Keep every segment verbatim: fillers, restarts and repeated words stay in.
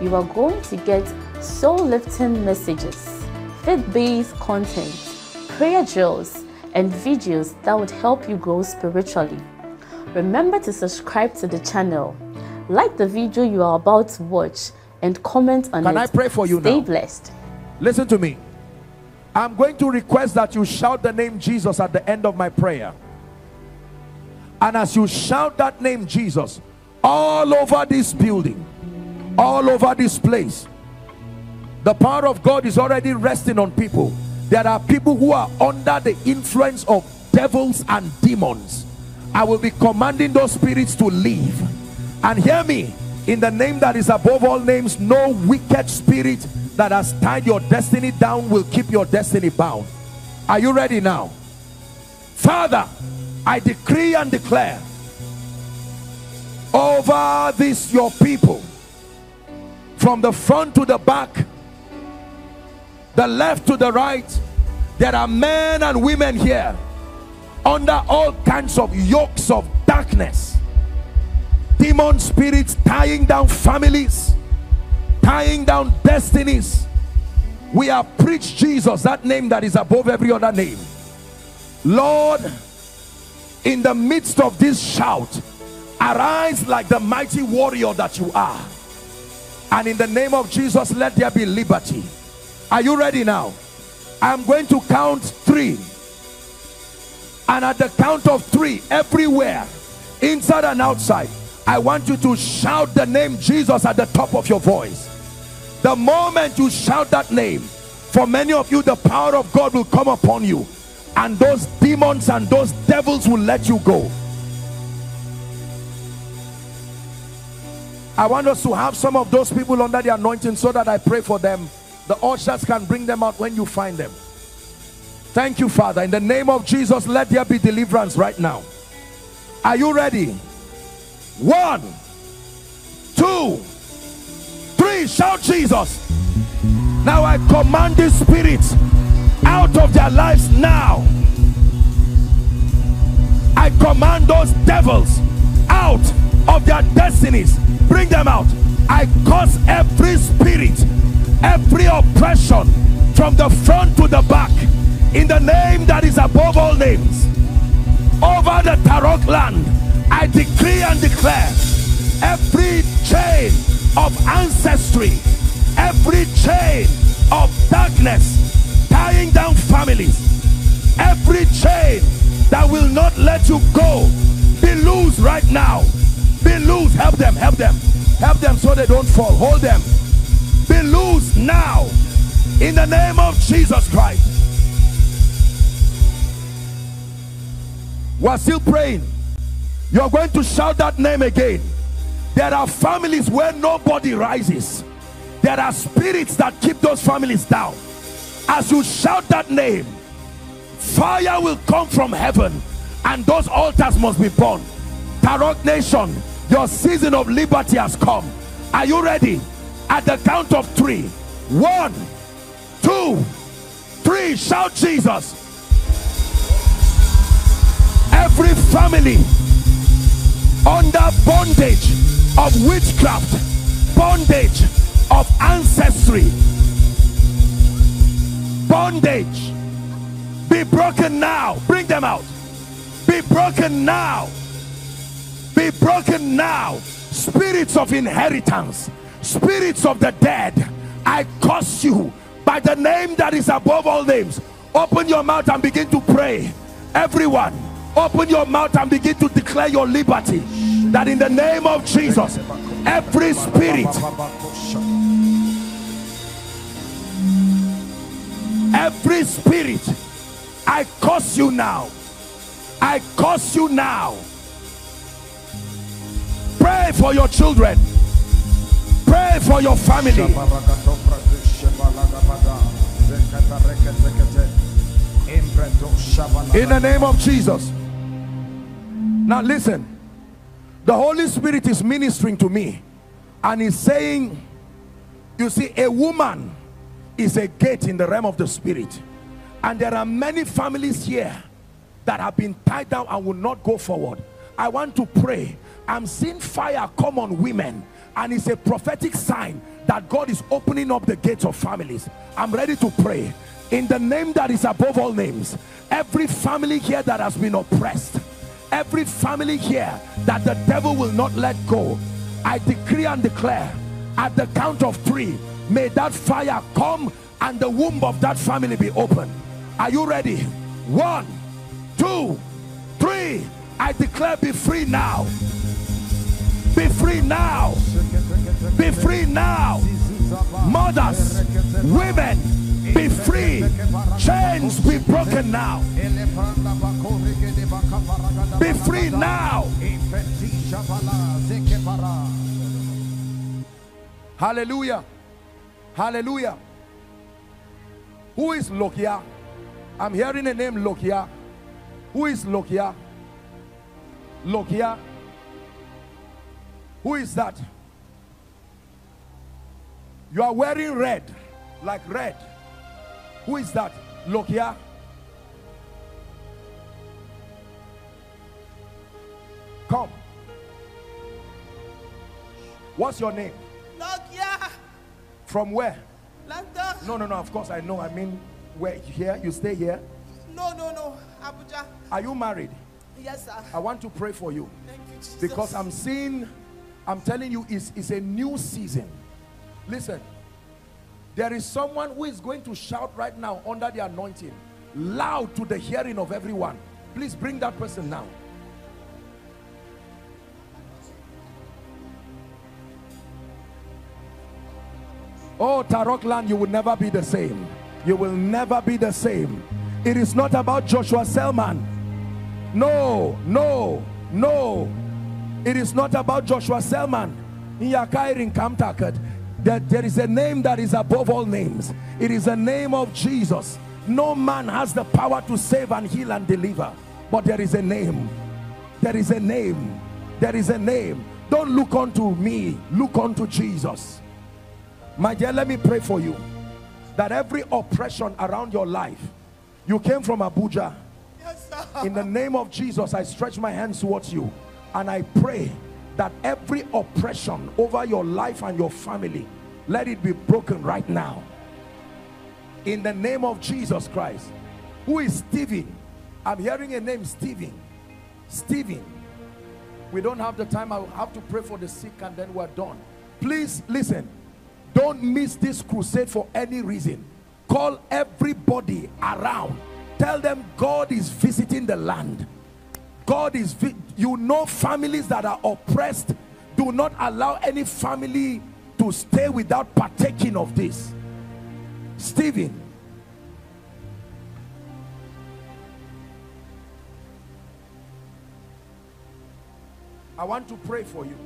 you are going to get soul-lifting messages, faith-based content, prayer drills, and videos that would help you grow spiritually. Remember to subscribe to the channel, like the video you are about to watch, and comment on it. Can I pray for you now? Stay blessed. Listen to me. I'm going to request that you shout the name Jesus at the end of my prayer. And as you shout that name Jesus, all over this building, all over this place, the power of God is already resting on people. There are people who are under the influence of devils and demons. I will be commanding those spirits to leave. And hear me, in the name that is above all names, no wicked spirit that has tied your destiny down will keep your destiny bound. Are you ready now? Father, I decree and declare over this your people, from the front to the back, the left to the right, there are men and women here under all kinds of yokes of darkness, demon spirits tying down families, tying down destinies. We have preached Jesus, that name that is above every other name. Lord, in the midst of this shout, arise like the mighty warrior that you are, and in the name of Jesus, let there be liberty. Are you ready now? I'm going to count three, and at the count of three, everywhere, inside and outside, I want you to shout the name Jesus at the top of your voice. The moment you shout that name, for many of you, the power of God will come upon you, and those demons and those devils will let you go. I want us to have some of those people under the anointing so that I pray for them. The ushers can bring them out when you find them. Thank you, Father. In the name of Jesus, let there be deliverance right now. Are you ready? One, two, three. Shout Jesus. Now I command these spirits out of their lives now. I command those devils out of their destinies. Bring them out. I curse every spirit, every oppression from the front to the back, in the name that is above all names. Over the Tarok land, I decree and declare every chain of ancestry, every chain of darkness tying down families, every chain that will not let you go, be loose right now. Be loose. Help them, help them, help them so they don't fall. Hold them. Be loose now, in the name of Jesus Christ. We're still praying. You're going to shout that name again. There are families where nobody rises. There are spirits that keep those families down. As you shout that name, fire will come from heaven, and those altars must be burned. Tarok Nation, your season of liberty has come. Are you ready? At the count of three. One, two, three. Shout Jesus. Every family under bondage of witchcraft, bondage of ancestry, bondage, be broken now. Bring them out. Be broken now. Be broken now. Spirits of inheritance, spirits of the dead, I curse you by the name that is above all names. Open your mouth and begin to pray. Everyone, open your mouth and begin to declare your liberty, that in the name of Jesus, every spirit, every spirit, I curse you now. I curse you now. Pray for your children. Pray for your family. In the name of Jesus. Now listen. The Holy Spirit is ministering to me, and he's saying, you see, a woman is a gate in the realm of the spirit. And there are many families here that have been tied down and will not go forward. I want to pray I'm seeing fire come on women, and it's a prophetic sign that God is opening up the gates of families. I'm ready to pray in the name that is above all names. Every family here that has been oppressed, every family here that the devil will not let go, I decree and declare, at the count of three, may that fire come and the womb of that family be open. Are you ready? One, two, three. I declare, be free now, be free now, be free now. Mothers, women, be free. Chains be broken now. Be free now. Hallelujah. Hallelujah. Who is Lokia? I'm hearing a name, Lokia. Who is Lokia? Lokia. Who is that? You are wearing red, like red. Who is that? Lokia. Come. What's your name? Lokia. From where? London. No, no, no. Of course I know. I mean, where? Here? You stay here? No, no, no. Abuja. Are you married? Yes, sir. I want to pray for you. Thank you, Jesus. Because I'm seeing, I'm telling you, it's, it's a new season. Listen, there is someone who is going to shout right now under the anointing, loud to the hearing of everyone. Please bring that person now. Oh, Tarok land, you will never be the same. You will never be the same. It is not about Joshua Selman. No, no, no. It is not about Joshua Selman. In Yakar, in Kamtakat, that there is a name that is above all names. It is the name of Jesus. No man has the power to save and heal and deliver, but there is a name. There is a name. There is a name. Don't look unto me, look unto Jesus. My dear, let me pray for you that every oppression around your life, you came from Abuja. Yes, sir. In the name of Jesus, I stretch my hands towards you and I pray that every oppression over your life and your family, let it be broken right now. In the name of Jesus Christ. Who is Stephen? I'm hearing a name, Stephen. Stephen. We don't have the time. I will have to pray for the sick and then we're done. Please listen. Don't miss this crusade for any reason. Call everybody around. Tell them God is visiting the land. God is, you know, families that are oppressed, do not allow any family to stay without partaking of this. Stephen. I want to pray for you.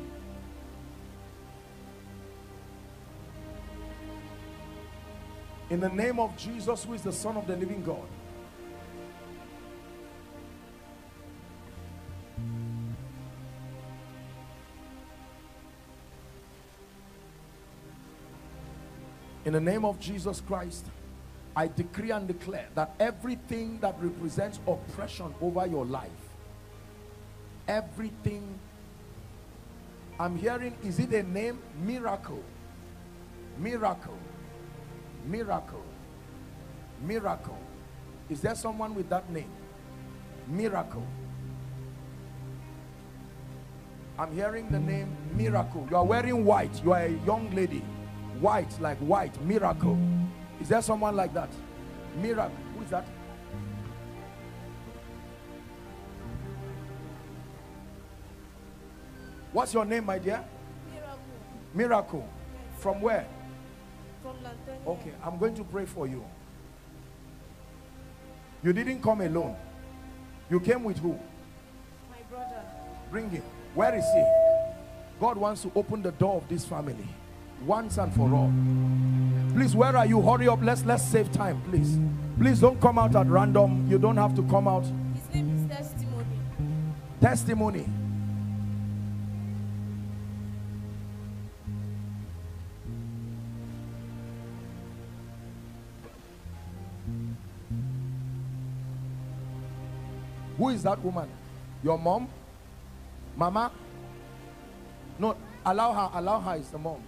In the name of Jesus, who is the Son of the living God. In the name of Jesus Christ, I decree and declare that everything that represents oppression over your life, everything, I'm hearing, is it a name? Miracle. Miracle. Miracle. Miracle. Is there someone with that name? Miracle. I'm hearing the name Miracle. You are wearing white. You are a young lady. White, like white. Miracle. Is there someone like that? Miracle. Who is that? What's your name, my dear? Miracle. Miracle. Yes. From where? From London. Okay, I'm going to pray for you. You didn't come alone. You came with who? My brother. Bring him. Where is he? God wants to open the door of this family once and for all. Please, where are you? Hurry up. Let's let's save time, please. Please don't come out at random. You don't have to come out. His name is Testimony. Testimony. Who is that woman? Your mom? Mama? No, allow her. Allow her is the mom.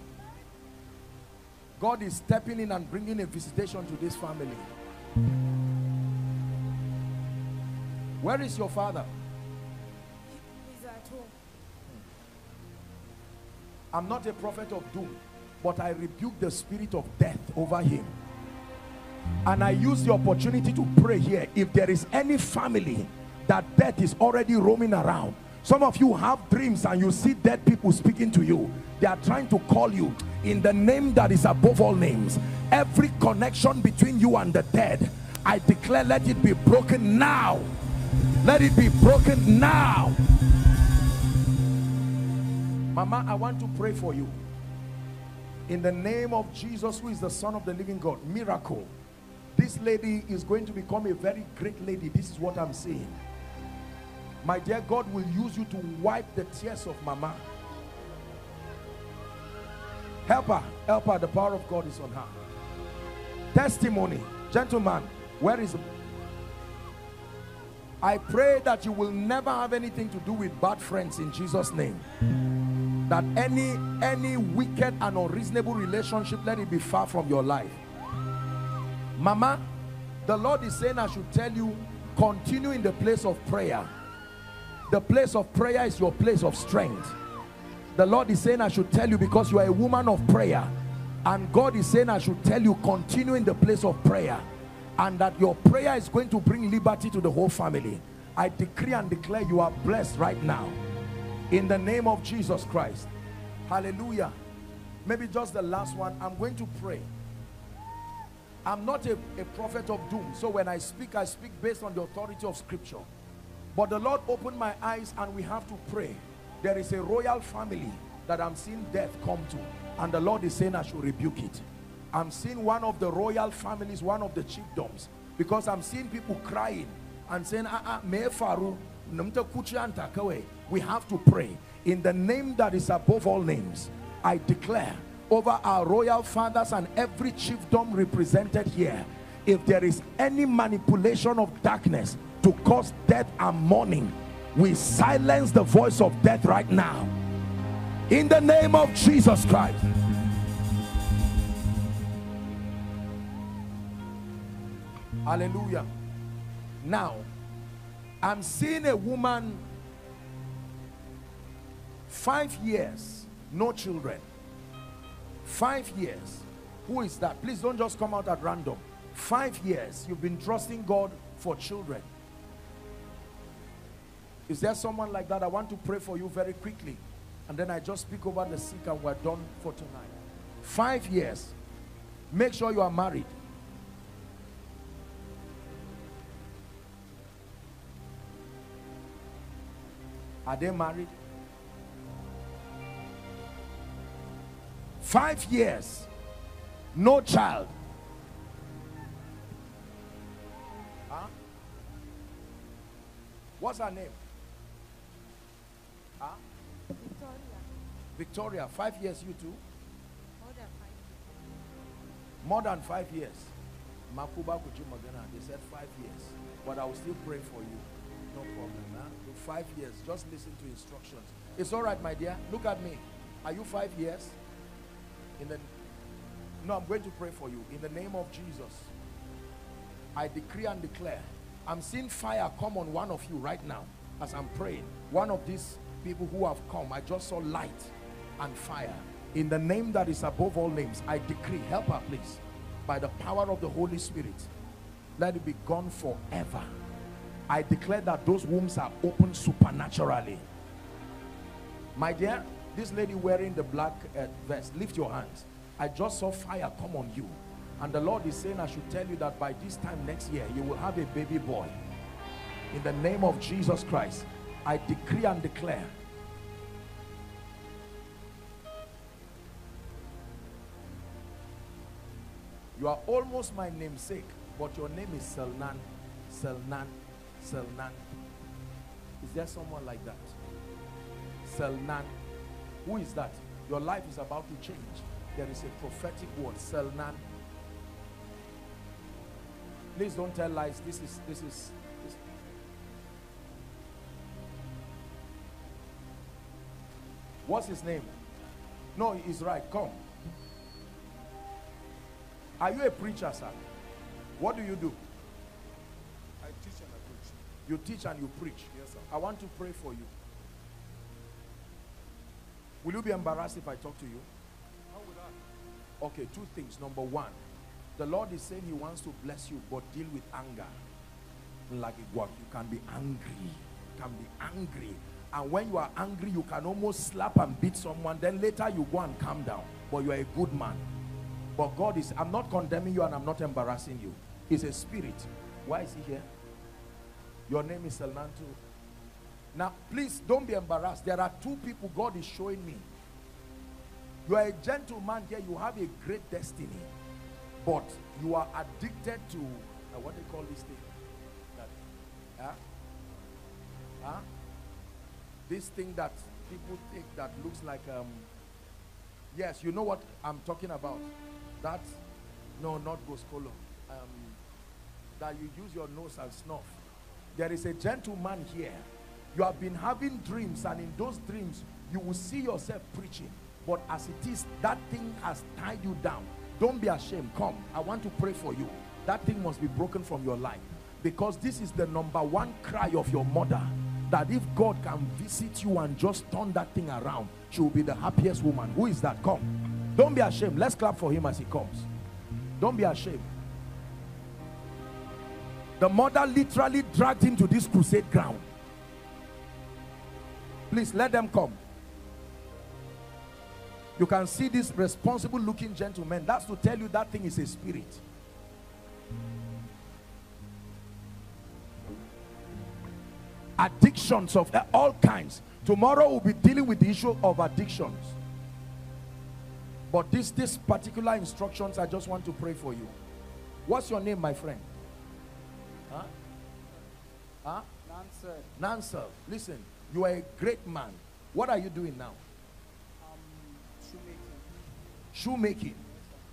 God is stepping in and bringing a visitation to this family. Where is your father? He's at home. I'm not a prophet of doom, but I rebuke the spirit of death over him. And I use the opportunity to pray here. If there is any family that death is already roaming around, some of you have dreams and you see dead people speaking to you. They are trying to call you in the name that is above all names. Every connection between you and the dead, I declare, let it be broken now. Let it be broken now. Mama, I want to pray for you. In the name of Jesus, who is the Son of the living God, miracle. This lady is going to become a very great lady. This is what I'm saying. My dear, God will use you to wipe the tears of Mama. Help her, help her. The power of God is on her. Testimony. Gentlemen, where is it? I pray that you will never have anything to do with bad friends in Jesus' name. That any, any wicked and unreasonable relationship, let it be far from your life. Mama, the Lord is saying I should tell you, continue in the place of prayer. The place of prayer is your place of strength. The Lord is saying I should tell you, because you are a woman of prayer, and God is saying I should tell you, continue in the place of prayer, and that your prayer is going to bring liberty to the whole family. I decree and declare you are blessed right now. In the name of Jesus Christ. Hallelujah. Maybe just the last one. I'm going to pray. I'm not a, a prophet of doom. So when I speak, I speak based on the authority of scripture. But the Lord opened my eyes and we have to pray. There is a royal family that I'm seeing death come to. And the Lord is saying I should rebuke it. I'm seeing one of the royal families, one of the chiefdoms. Because I'm seeing people crying and saying, ah, ah, we have to pray. In the name that is above all names, I declare over our royal fathers and every chiefdom represented here, if there is any manipulation of darkness to cause death and mourning, we silence the voice of death right now. In the name of Jesus Christ. Hallelujah. Now, I'm seeing a woman, five years, no children. Five years. Who is that? Please don't just come out at random. Five years, you've been trusting God for children. Is there someone like that? I want to pray for you very quickly. And then I just speak over the sick and we're done for tonight. Five years. Make sure you are married. Are they married? Five years. No child. Huh? What's her name? Huh? Victoria. Victoria, five years, you too? More than five years. More than five years. Makuba Kujumagana, they said five years. But I will still pray for you. No problem, huh? In five years, just listen to instructions. It's all right, my dear. Look at me. Are you five years? In the No, I'm going to pray for you. In the name of Jesus, I decree and declare. I'm seeing fire come on one of you right now as I'm praying. One of these people who have come, I just saw light and fire. In the name that is above all names, I decree, help her please, by the power of the Holy Spirit, let it be gone forever. I declare that those wombs are open supernaturally. My dear, this lady wearing the black uh, vest, lift your hands. I just saw fire come on you, and the Lord is saying I should tell you that by this time next year you will have a baby boy. In the name of Jesus Christ, I decree and declare. You are almost my namesake, but your name is Selman, Selman, Selman. Is there someone like that? Selman. Who is that? Your life is about to change. There is a prophetic word, Selman. Please don't tell lies. This is, this is, this. What's his name? No, he's right. Come. Are you a preacher, sir? What do you do? I teach and I preach. You teach and you preach? Yes, sir. I want to pray for you. Will you be embarrassed if I talk to you? How would I? Okay, two things. Number one, the Lord is saying he wants to bless you, but deal with anger. Like it works. You can be angry. You can be angry. And when you are angry, you can almost slap and beat someone. Then later you go and calm down. But you are a good man. But God is, I'm not condemning you and I'm not embarrassing you. He's a spirit. Why is he here? Your name is Selman too. Now, please don't be embarrassed. There are two people God is showing me. You are a gentleman here. You have a great destiny. But you are addicted to, uh, what do you call this thing? That, huh? Huh? This thing that people take that looks like, um, yes, you know what I'm talking about. That, no, not Goscolo. Um, that you use your nose and snuff. There is a gentleman here. You have been having dreams, and in those dreams, you will see yourself preaching. But as it is, that thing has tied you down. Don't be ashamed. Come, I want to pray for you. That thing must be broken from your life. Because this is the number one cry of your mother. That if God can visit you and just turn that thing around, she will be the happiest woman. Who is that? Come. Don't be ashamed. Let's clap for him as he comes. Don't be ashamed. The mother literally dragged him to this crusade ground. Please let them come. You can see this responsible looking gentleman. That's to tell you that thing is a spirit. Addictions of all kinds. Tomorrow we'll be dealing with the issue of addictions. But this, this particular instructions, I just want to pray for you. What's your name, my friend? Huh? Huh? Nanser. Nanser. Listen, you are a great man. What are you doing now? Shoemaking.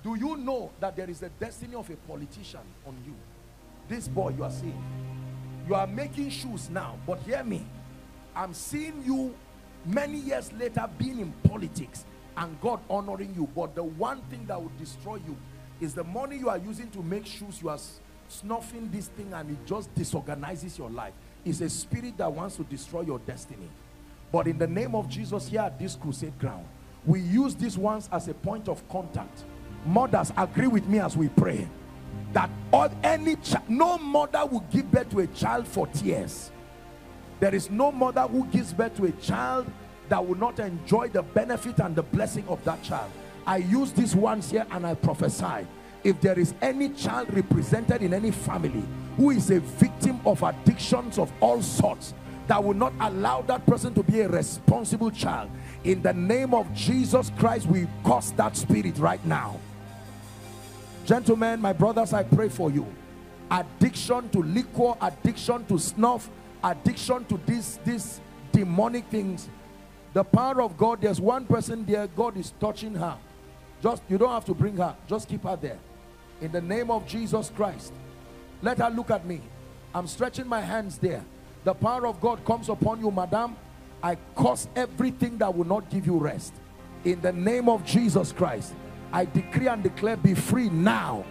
Do you know that there is the destiny of a politician on you? This boy you are seeing, you are making shoes now, but hear me, I'm seeing you many years later being in politics and God honoring you. But the one thing that would destroy you is the money you are using to make shoes. You are snuffing this thing and it just disorganizes your life. It's a spirit that wants to destroy your destiny. But in the name of Jesus, here at this crusade ground, we use these ones as a point of contact. Mothers, agree with me as we pray that all, any no mother will give birth to a child for tears. There is no mother who gives birth to a child that will not enjoy the benefit and the blessing of that child. I use these ones here and I prophesy, if there is any child represented in any family who is a victim of addictions of all sorts, that will not allow that person to be a responsible child, in the name of Jesus Christ, we curse that spirit right now. Gentlemen, my brothers, I pray for you. Addiction to liquor, addiction to snuff, addiction to these, these demonic things. The power of God, there's one person there, God is touching her. Just, you don't have to bring her, just keep her there. In the name of Jesus Christ, let her look at me. I'm stretching my hands there. The power of God comes upon you, madam. I curse everything that will not give you rest. In the name of Jesus Christ, I decree and declare, be free now.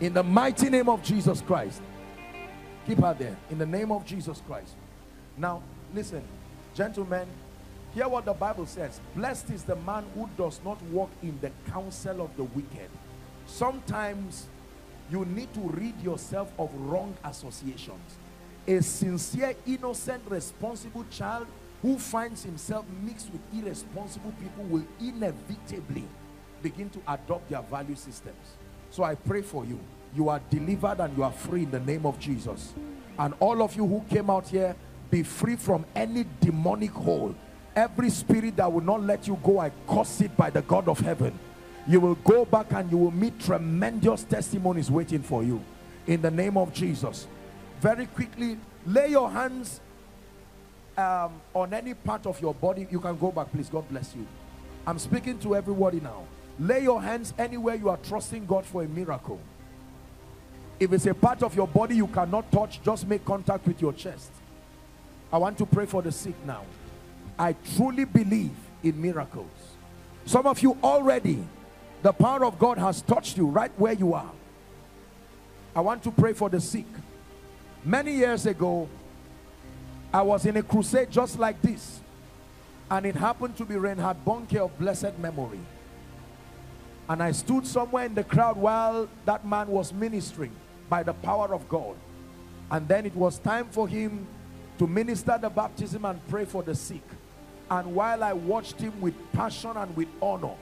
In the mighty name of Jesus Christ. Keep her there. In the name of Jesus Christ. Now, listen, gentlemen, hear what the Bible says. Blessed is the man who does not walk in the counsel of the wicked. Sometimes you need to rid yourself of wrong associations. A sincere, innocent, responsible child who finds himself mixed with irresponsible people will inevitably begin to adopt their value systems. So I pray for you. You are delivered and you are free in the name of Jesus. And all of you who came out here, be free from any demonic hole. Every spirit that will not let you go, I curse it by the God of heaven. You will go back and you will meet tremendous testimonies waiting for you. In the name of Jesus. Very quickly, lay your hands um, on any part of your body. You can go back, please. God bless you. I'm speaking to everybody now. Lay your hands anywhere you are trusting God for a miracle. If it's a part of your body you cannot touch, just make contact with your chest. I want to pray for the sick now. I truly believe in miracles. Some of you already, the power of God has touched you right where you are. I want to pray for the sick. Many years ago, I was in a crusade just like this, and it happened to be Reinhard Bonke of blessed memory. And I stood somewhere in the crowd while that man was ministering by the power of God. And then it was time for him to minister the baptism and pray for the sick. And while I watched him with passion and with honor,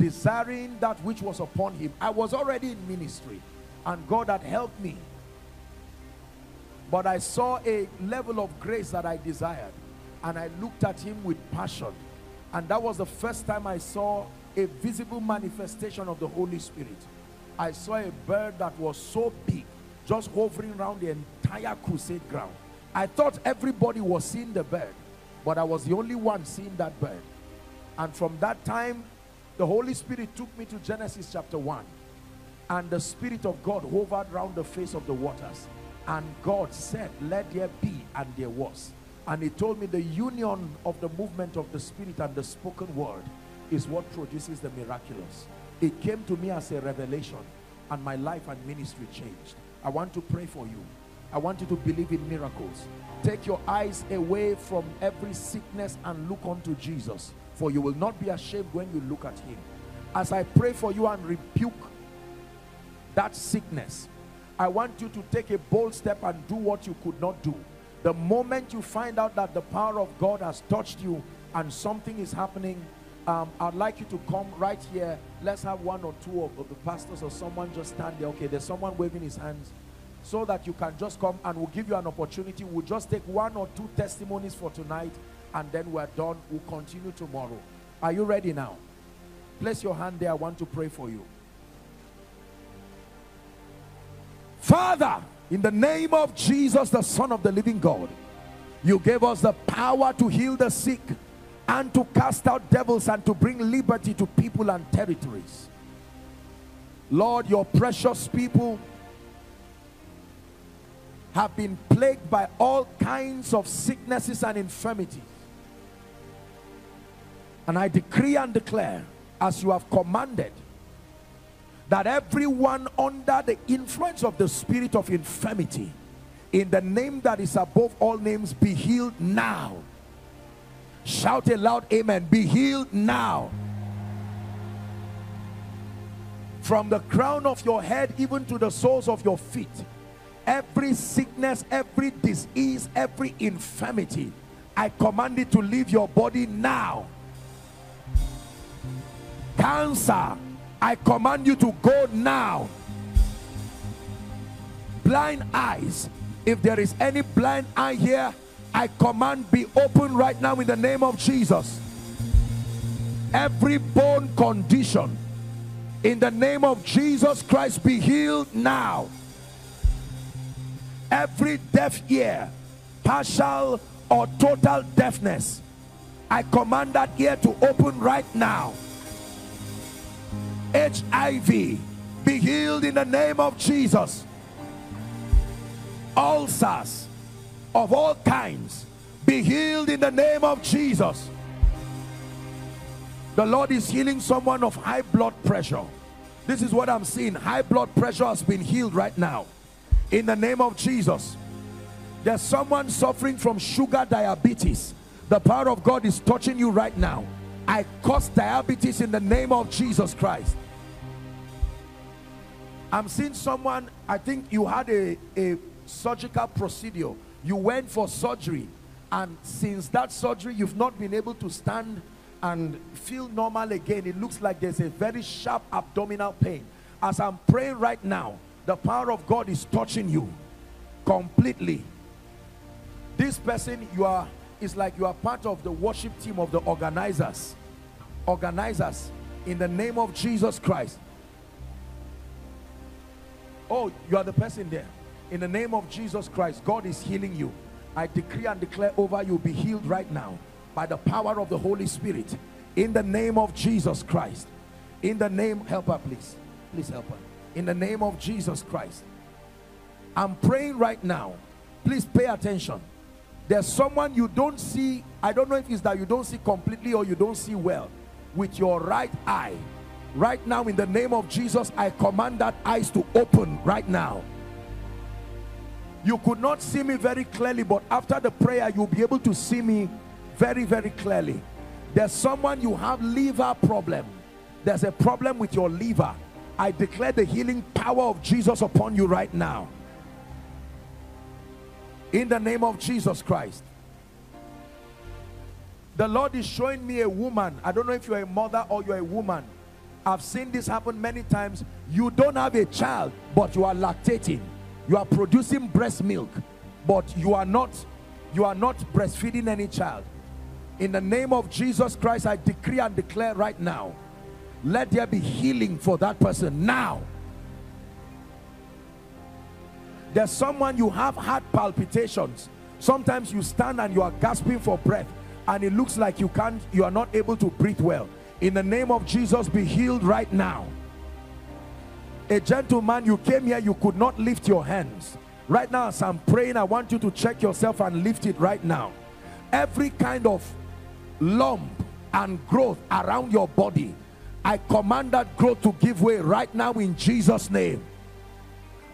desiring that which was upon him, I was already in ministry, and God had helped me. But I saw a level of grace that I desired, and I looked at him with passion. And that was the first time I saw a visible manifestation of the Holy Spirit. I saw a bird that was so big, just hovering around the entire crusade ground. I thought everybody was seeing the bird, but I was the only one seeing that bird. And from that time, the Holy Spirit took me to Genesis chapter one. And the Spirit of God hovered around the face of the waters. And God said, let there be, and there was. And he told me the union of the movement of the Spirit and the spoken word is what produces the miraculous. It came to me as a revelation, and my life and ministry changed. I want to pray for you. I want you to believe in miracles. Take your eyes away from every sickness and look unto Jesus, for you will not be ashamed when you look at him. As I pray for you and rebuke that sickness, I want you to take a bold step and do what you could not do. The moment you find out that the power of God has touched you and something is happening, um, I'd like you to come right here. Let's have one or two of, of the pastors or someone just stand there. Okay, there's someone waving his hands, so that you can just come, and we'll give you an opportunity. We'll just take one or two testimonies for tonight, and then we're done. We'll continue tomorrow. Are you ready now? Place your hand there. I want to pray for you. Father, in the name of Jesus, the Son of the living God, you gave us the power to heal the sick and to cast out devils and to bring liberty to people and territories. Lord, your precious people have been plagued by all kinds of sicknesses and infirmities. And I decree and declare, as you have commanded, that everyone under the influence of the spirit of infirmity, in the name that is above all names, be healed now. Shout a loud amen. Be healed now. From the crown of your head even to the soles of your feet, every sickness, every disease, every infirmity, I command it to leave your body now. Cancer, I command you to go now. Blind eyes, if there is any blind eye here, I command be open right now in the name of Jesus. Every bone condition, in the name of Jesus Christ, be healed now. Every deaf ear, partial or total deafness, I command that ear to open right now. H I V, be healed in the name of Jesus. Ulcers of all kinds, be healed in the name of Jesus. The Lord is healing someone of high blood pressure. This is what I'm seeing. High blood pressure has been healed right now, in the name of Jesus. There's someone suffering from sugar diabetes. The power of God is touching you right now. I curse diabetes in the name of Jesus Christ. I'm seeing someone, I think you had a, a surgical procedure. You went for surgery, and since that surgery, you've not been able to stand and feel normal again. It looks like there's a very sharp abdominal pain. As I'm praying right now, the power of God is touching you completely. This person, you are, it's like you are part of the worship team of the organizers. Organizers, in the name of Jesus Christ. Oh, you are the person there. In the name of Jesus Christ, God is healing you. I decree and declare over you, be healed right now by the power of the Holy Spirit. In the name of Jesus Christ. In the name, help her please. Please help her. In the name of Jesus Christ. I'm praying right now. Please pay attention. There's someone you don't see. I don't know if it's that you don't see completely or you don't see well with your right eye. Right now, in the name of Jesus, I command that eyes to open right now. You could not see me very clearly, but after the prayer, you'll be able to see me very, very clearly. There's someone you have liver problem. There's a problem with your liver. I declare the healing power of Jesus upon you right now. In the name of Jesus Christ. The Lord is showing me a woman. I don't know if you're a mother or you're a woman. I've seen this happen many times. You don't have a child, but you are lactating. You are producing breast milk, but you are not, you are not breastfeeding any child. In the name of Jesus Christ, I decree and declare right now, let there be healing for that person now. There's someone you have heart palpitations. Sometimes you stand and you are gasping for breath, and it looks like you can't, you are not able to breathe well. In the name of Jesus, be healed right now. A gentleman, you came here, you could not lift your hands. Right now, as I'm praying, I want you to check yourself and lift it right now. Every kind of lump and growth around your body, I command that growth to give way right now in Jesus' name.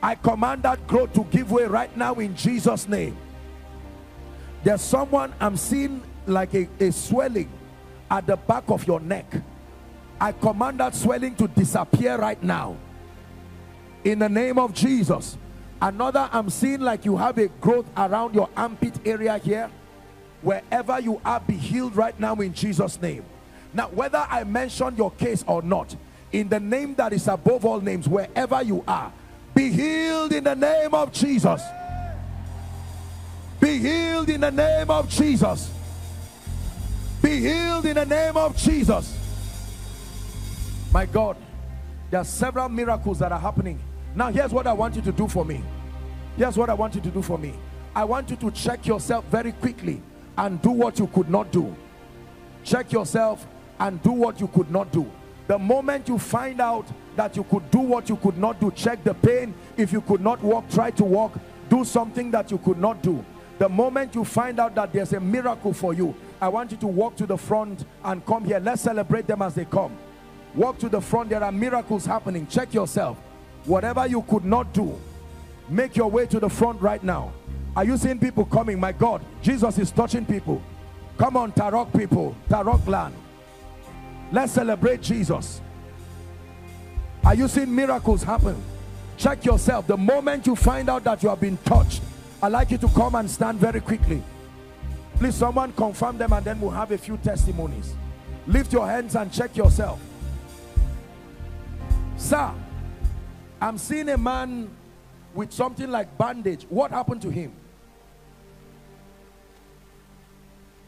I command that growth to give way right now in Jesus' name. There's someone I'm seeing like a, a swelling at the back of your neck. I command that swelling to disappear right now. In the name of Jesus. Another, I'm seeing like you have a growth around your armpit area here. Wherever you are, be healed right now in Jesus' name. Now, whether I mention your case or not, in the name that is above all names, wherever you are, be healed in the name of Jesus. Be healed in the name of Jesus. Be healed in the name of Jesus. My God, there are several miracles that are happening. Now, here's what I want you to do for me. Here's what I want you to do for me. I want you to check yourself very quickly and do what you could not do. Check yourself and do what you could not do. The moment you find out that you could do what you could not do, check the pain. If you could not walk, try to walk. Do something that you could not do. The moment you find out that there's a miracle for you, I want you to walk to the front and come here. Let's celebrate them as they come. Walk to the front. There are miracles happening. Check yourself. Whatever you could not do, make your way to the front right now. Are you seeing people coming? My God, Jesus is touching people. Come on, Tarok people, Tarok land. Let's celebrate Jesus. Are you seeing miracles happen? Check yourself. The moment you find out that you have been touched, I'd like you to come and stand very quickly. Please, someone confirm them, and then we'll have a few testimonies. Lift your hands and check yourself. Sir, I'm seeing a man with something like bandage. What happened to him?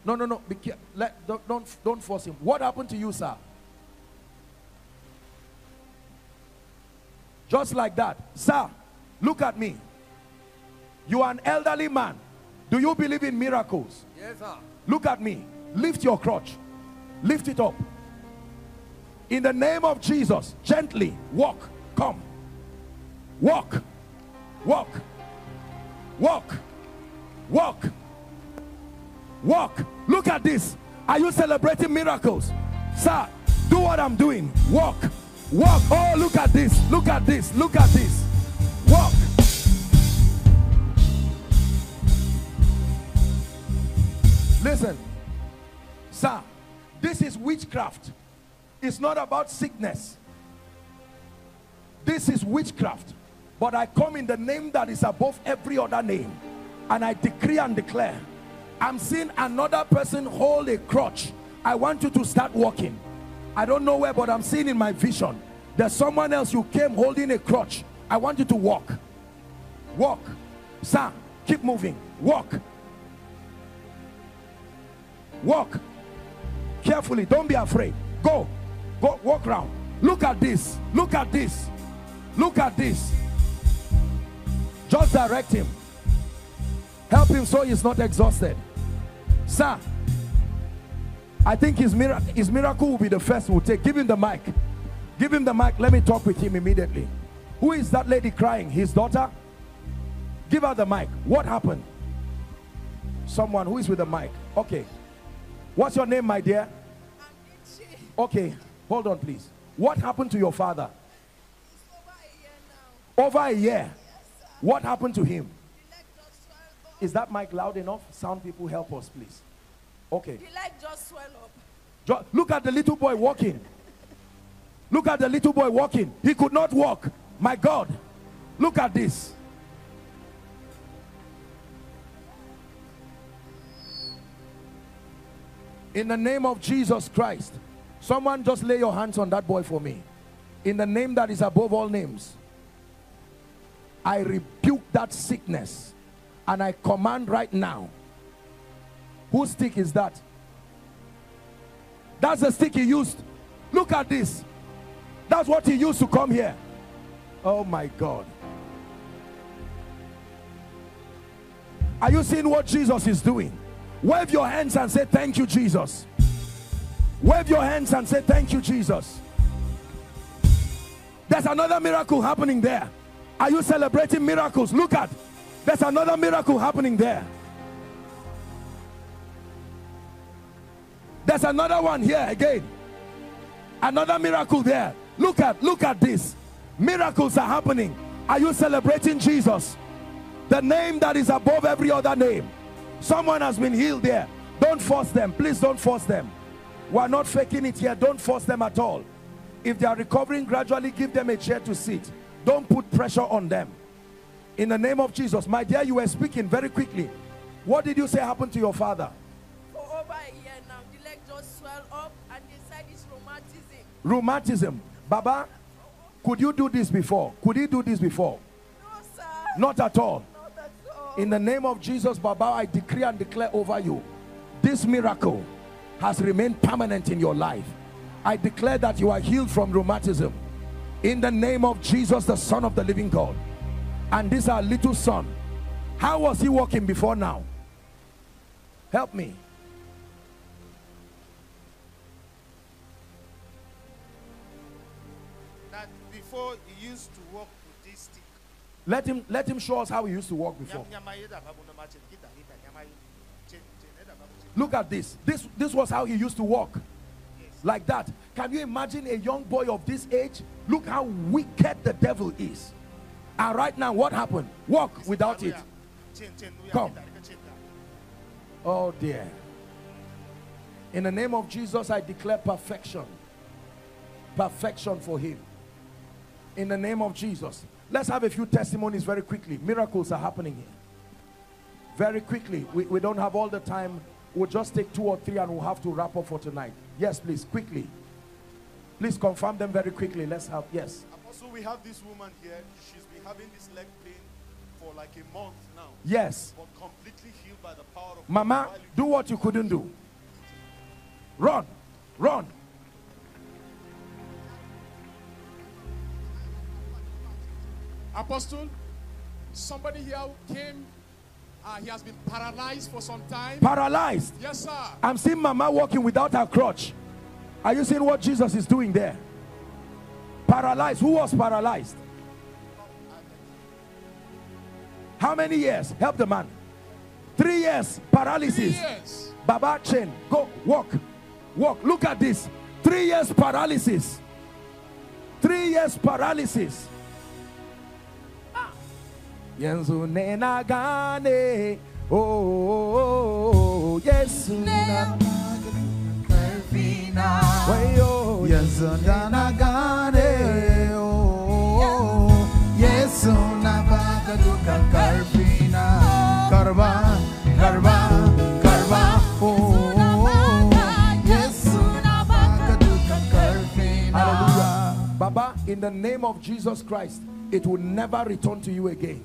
No, no, no. Be careful. Let, don't, don't, don't force him. What happened to you, sir? Just like that. Sir, look at me. You are an elderly man. Do you believe in miracles? Yes, sir. Look at me. Lift your crutch. Lift it up. In the name of Jesus, gently walk. Come. Walk. Walk. Walk. Walk. Walk. Look at this. Are you celebrating miracles? Sir, do what I'm doing. Walk. Walk. Oh, look at this. Look at this. Look at this. Walk. Listen, sir, this is witchcraft. It's not about sickness. This is witchcraft. But I come in the name that is above every other name, and I decree and declare. I'm seeing another person hold a crutch. I want you to start walking. I don't know where, but I'm seeing in my vision. There's someone else who came holding a crutch. I want you to walk. Walk. Sir, keep moving. Walk. Walk. Carefully. Don't be afraid. Go. Go. Walk around. Look at this. Look at this. Look at this. Just direct him. Help him so he's not exhausted. Sir, I think his, mir his miracle will be the first we'll take. Give him the mic. Give him the mic. Let me talk with him immediately. Who is that lady crying? His daughter? Give her the mic. What happened? Someone who is with the mic. Okay. What's your name, my dear? Okay. Hold on, please. What happened to your father? It's over a year now. Over a year? Yes, what happened to him? Is that mic loud enough? Sound people, help us, please. Okay. The leg just swelled up. Jo Look at the little boy walking. Look at the little boy walking. He could not walk. My God. Look at this. In the name of Jesus Christ, someone just lay your hands on that boy for me. In the name that is above all names, I rebuke that sickness and I command right now. Whose stick is that? That's the stick he used. Look at this. That's what he used to come here. Oh my God. Are you seeing what Jesus is doing? Wave your hands and say, thank you, Jesus. Wave your hands and say, thank you, Jesus. There's another miracle happening there. Are you celebrating miracles? Look at. There's another miracle happening there. There's another one here again. Another miracle there. Look at, look at this. Miracles are happening. Are you celebrating Jesus? The name that is above every other name. Someone has been healed there. Don't force them. Please don't force them. We're not faking it here. Don't force them at all. If they are recovering gradually, give them a chair to sit. Don't put pressure on them. In the name of Jesus. My dear, you were speaking very quickly. What did you say happened to your father? For over a year now, the leg just swelled up and they said it's rheumatism. Rheumatism. Baba, could you do this before? Could he do this before? No, sir. Not at all. Not at all. In the name of Jesus, Baba, I decree and declare over you, this miracle has remained permanent in your life. I declare that you are healed from rheumatism. In the name of Jesus, the Son of the living God. And this our little son, how was he walking before now? Help me. That before he used to walk with this stick. Let him let him show us how he used to walk before. Look at this. This this was how he used to walk. Yes. Like that. Can you imagine a young boy of this age? Look how wicked the devil is. And right now, what happened? Walk without it. Come. Oh dear. In the name of Jesus, I declare perfection. Perfection for him. In the name of Jesus. Let's have a few testimonies very quickly. Miracles are happening here. Very quickly. We, we don't have all the time. We'll just take two or three and we'll have to wrap up for tonight. Yes, please. Quickly. Please confirm them very quickly. Let's have. Yes. So we have this woman here. She's been having this leg pain for like a month now. Yes. But completely healed by the power of God. Mama, do what you couldn't do. Run. Run. Apostle, somebody here came. Uh, he has been paralyzed for some time. Paralyzed? Yes, sir. I'm seeing Mama walking without her crutch. Are you seeing what Jesus is doing there? Paralyzed. Who was paralyzed? How many years? Help the man. Three years paralysis. Three years. Baba Chen, go walk, walk. Look at this. Three years paralysis. Three years paralysis. Ah. Yenzu ne nagane, oh yes. Hallelujah. Baba, in the name of Jesus Christ, it will never return to you again.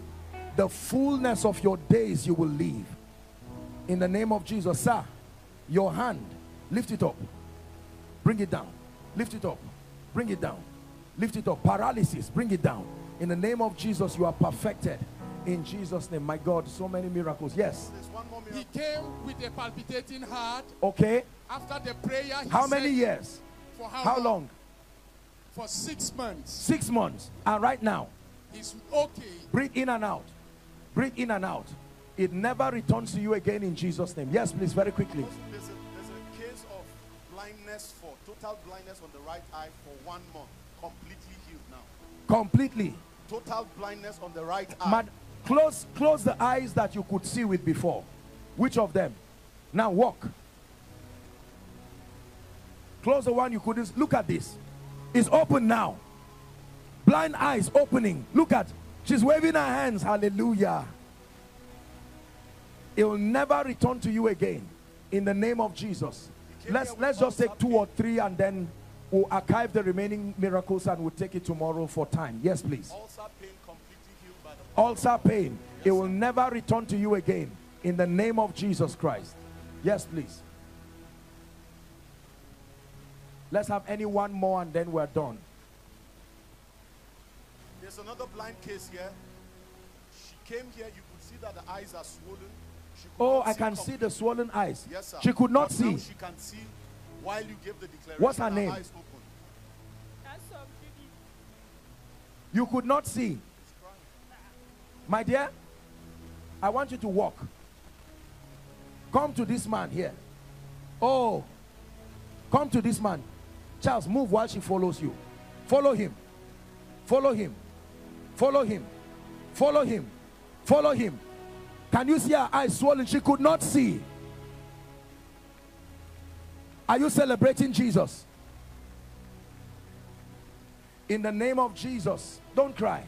The fullness of your days you will live. In the name of Jesus, sir, your hand, lift it up. Bring it down. Lift it up. Bring it down. Lift it up. Paralysis. Bring it down. In the name of Jesus, you are perfected. In Jesus' name. My God, so many miracles. Yes. There's one more miracle. He came with a palpitating heart. Okay. After the prayer, he How many years? For how, how long? long? For six months. Six months. And right now? He's okay. Breathe in and out. Breathe in and out. It never returns to you again in Jesus' name. Yes, please, very quickly. There's a, there's a case of blindness, for total blindness on the right eye for one month. Completely healed now. Completely. Total blindness on the right eye. Mad close, close the eyes that you could see with before. Which of them? Now walk. Close the one you couldn't. Look at this. It's open now. Blind eyes opening. Look at. She's waving her hands. Hallelujah. It will never return to you again. In the name of Jesus. Let's, let's just take two or three and then we'll archive the remaining miracles and we'll take it tomorrow for time. Yes, please. Ulcer pain completely healed by the ulcer pain. Yes, it will sir. never return to you again. In the name of Jesus Christ. Yes, please. Let's have any one more and then we're done. There's another blind case here. She came here. You could see that the eyes are swollen. She could oh, I can completely. see the swollen eyes. Yes, sir. She could not but see. She can see while you gave the declaration. What's her name? Eyes open. You could not see. My dear, I want you to walk. Come to this man here. Oh, come to this man. Charles, move while she follows you. Follow him. Follow him. Follow him. Follow him. Follow him. Can you see her eyes swollen? She could not see. Are you celebrating Jesus? In the name of Jesus, don't cry.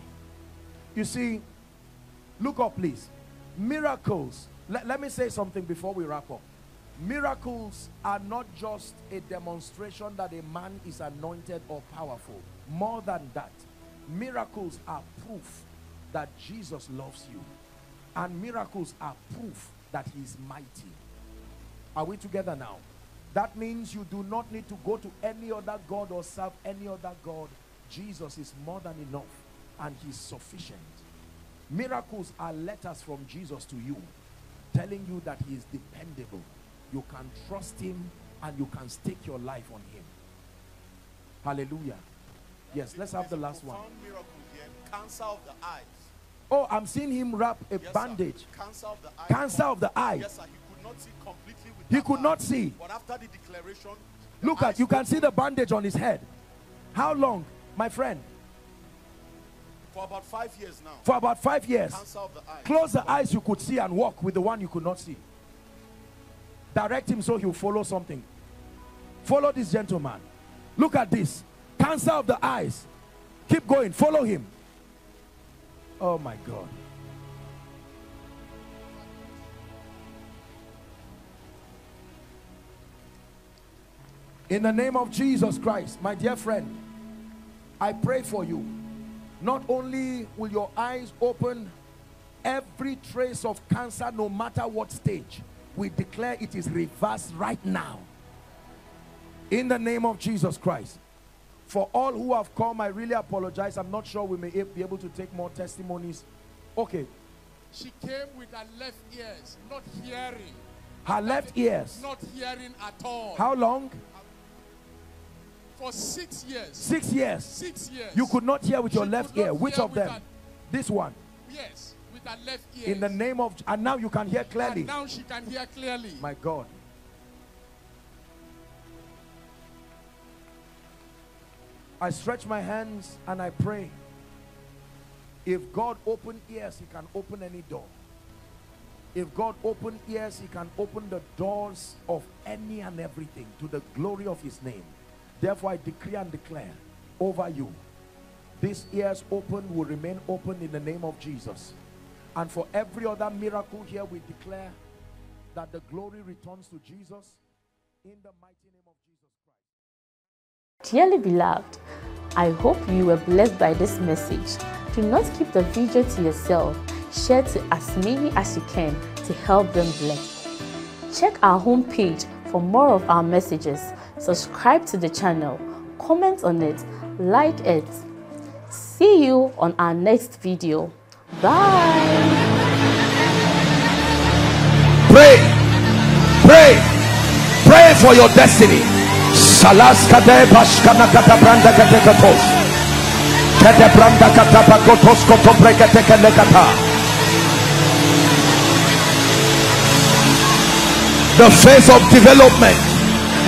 You see, look up, please. Miracles. Let, let me say something before we wrap up. Miracles are not just a demonstration that a man is anointed or powerful. More than that, miracles are proof that Jesus loves you. And miracles are proof that he is mighty. Are we together now? That means you do not need to go to any other god or serve any other god. Jesus is more than enough and he's sufficient. Miracles are letters from Jesus to you, telling you that he is dependable. You can trust him and you can stake your life on him. Hallelujah. Yes, let's have the last one. Cancer of the eyes. Oh, I'm seeing him wrap a yes, bandage. Cancer of the eye. Cancer of the eye. Yes, sir. He could not see completely with He could eye. not see. But after the declaration, the look at you can see the bandage on his head. How long, my friend? For about five years now. For about five years. Cancer of the eyes. Close the eyes you could see and walk with the one you could not see. Direct him so he'll follow something. Follow this gentleman. Look at this. Cancer of the eyes. Keep going. Follow him. Oh my God. In the name of Jesus Christ, my dear friend, I pray for you. Not only will your eyes open, every trace of cancer, no matter what stage, we declare it is reversed right now. In the name of Jesus Christ. For all who have come, I really apologize. I'm not sure we may be able to take more testimonies. Okay. She came with her left ears, not hearing. Her left ears? Not hearing at all. How long? For six years. Six years? Six years. You could not hear with your left ear. Which of them? This one? Yes. Left ears. In the name of, and now you can hear clearly. And now she can hear clearly. My God. I stretch my hands and I pray. If God open ears, he can open any door. If God open ears, he can open the doors of any and everything to the glory of his name. Therefore, I decree and declare over you, these ears open will remain open in the name of Jesus. And for every other miracle here, we declare that the glory returns to Jesus in the mighty name of Jesus Christ. Dearly beloved, I hope you were blessed by this message. Do not keep the video to yourself. Share to as many as you can to help them bless. Check our homepage for more of our messages. Subscribe to the channel. Comment on it. Like it. See you on our next video. Bye. Pray, pray, pray for your destiny. the phase of development.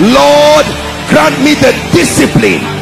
Lord, grant me the discipline